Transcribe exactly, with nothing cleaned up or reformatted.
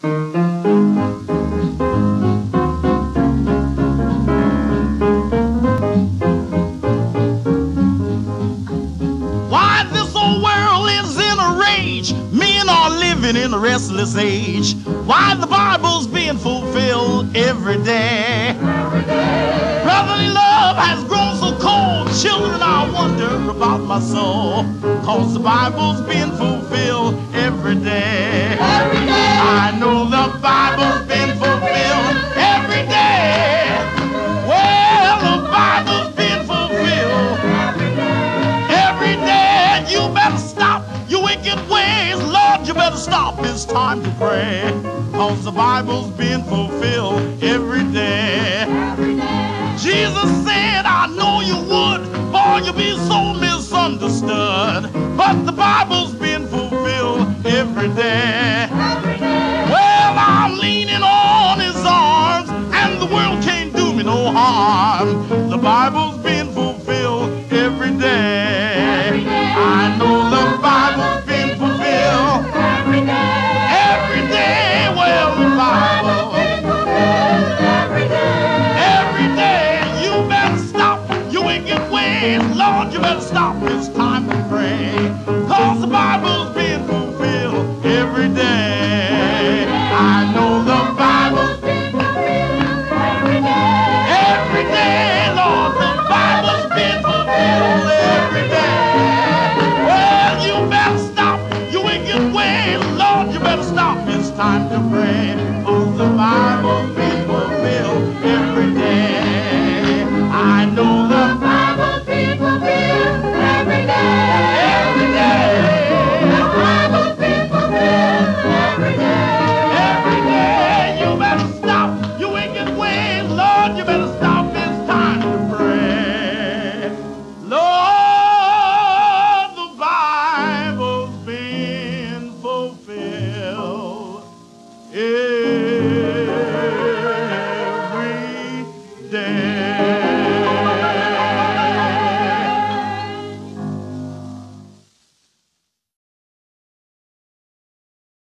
Why this old world is in a rage, men are living in a restless age. Why the Bible's being fulfilled every day. Every day. Brotherly love has grown so cold, children I wonder about my soul, cause the Bible's being fulfilled every day. Every day. I know the Bible's been fulfilled every day. Well, the Bible's been fulfilled every day. You better stop your wicked ways, Lord, you better stop. It's time to pray, cause the Bible's been fulfilled every day. Jesus said, I know you would, boy, you'll be so misunderstood, but the Bible's been fulfilled every day. Every day. Well, I'm leaning on his arms, and the world can't do me no harm. The Bible's been fulfilled every day. Every day. I know the Bible's been fulfilled every day. Every day. Well, the Bible's been fulfilled every day. Every day. You better stop your wicked ways, Lord, you better stop. It's time to pray, cause the Bible's been fulfilled every day. I know the Bible's been fulfilled every day. Every day, Lord, the Bible's been fulfilled every day. Well, you better stop your wicked ways, Lord, you better stop. It's time to pray, cause the Bible's been fulfilled every day. I know the Bible's been fulfilled every day. Every day. The Bible's been fulfilled every day. Every day. You better stop your wicked ways, Lord, you better stop. It's time to pray. Lord, the Bible's been fulfilled. It